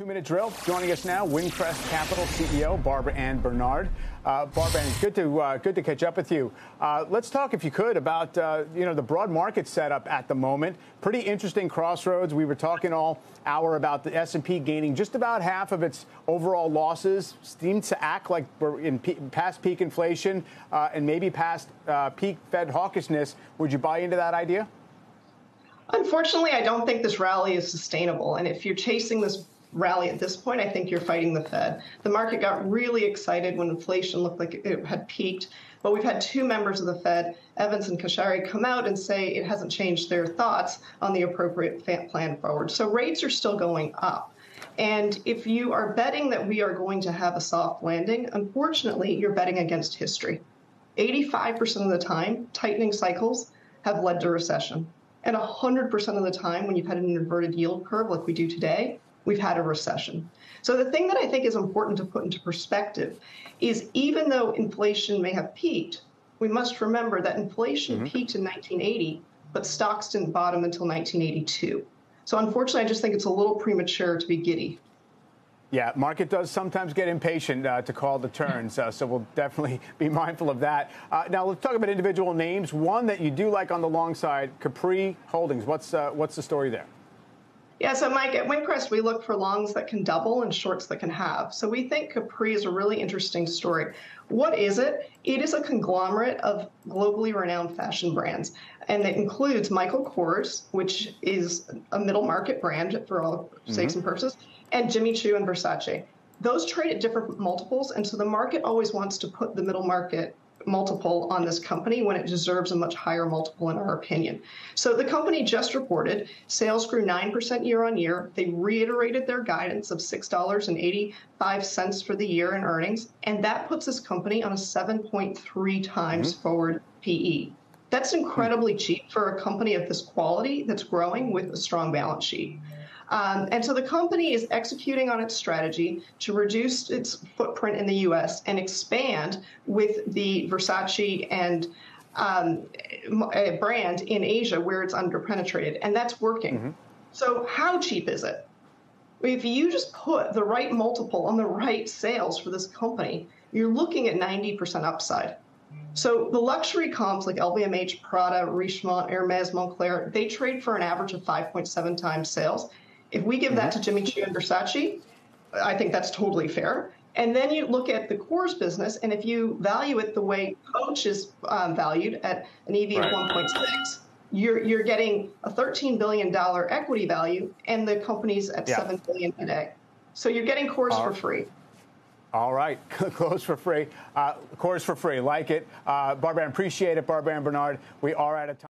2-minute drill. Joining us now, Wincrest Capital CEO Barbara Ann Bernard. Barbara Ann, good to catch up with you. Let's talk, if you could, about the broad market setup at the moment. Pretty interesting crossroads. We were talking all hour about the S&P gaining just about half of its overall losses. Seems to act like we're in past peak inflation and maybe past peak Fed hawkishness. Would you buy into that idea? Unfortunately, I don't think this rally is sustainable. And if you're chasing this rally at this point, I think you're fighting the Fed. The market got really excited when inflation looked like it had peaked, but we've had two members of the Fed, Evans and Kashari, come out and say it hasn't changed their thoughts on the appropriate plan forward. So rates are still going up. And if you are betting that we are going to have a soft landing, unfortunately, you're betting against history. 85% of the time, tightening cycles have led to recession. And 100% of the time, when you've had an inverted yield curve like we do today, we've had a recession. So the thing that I think is important to put into perspective is even though inflation may have peaked, we must remember that inflation peaked in 1980, but stocks didn't bottom until 1982. So unfortunately, I just think it's a little premature to be giddy. Yeah, market does sometimes get impatient to call the turns, so we'll definitely be mindful of that. Now, let's talk about individual names. One that you do like on the long side, Capri Holdings. What's the story there? Yeah, so Mike, at Wincrest, we look for longs that can double and shorts that can halve. So we think Capri is a really interesting story. What is it? It is a conglomerate of globally renowned fashion brands, and it includes Michael Kors, which is a middle market brand for all sakes and purposes, and Jimmy Choo and Versace. Those trade at different multiples, and so the market always wants to put the middle market multiple on this company when it deserves a much higher multiple, in our opinion. So the company just reported sales grew 9% year on year. They reiterated their guidance of $6.85 for the year in earnings, and that puts this company on a 7.3 times forward PE. That's incredibly cheap for a company of this quality that's growing with a strong balance sheet. And so the company is executing on its strategy to reduce its footprint in the U.S. and expand with the Versace and brand in Asia where it's underpenetrated, and that's working. So how cheap is it? If you just put the right multiple on the right sales for this company, you're looking at 90% upside. So the luxury comps like LVMH, Prada, Richemont, Hermes, Moncler, they trade for an average of 5.7 times sales. If we give that to Jimmy Choo and Versace, I think that's totally fair. And then you look at the Kors business, and if you value it the way Coach is valued at an EV of 1.6, you're getting a $13 billion equity value, and the company's at $7 billion today. So you're getting Kors for free. All right, close for free. Kors for free, like it. Barbara Ann, appreciate it. Barbara Ann Bernard, we are out of time.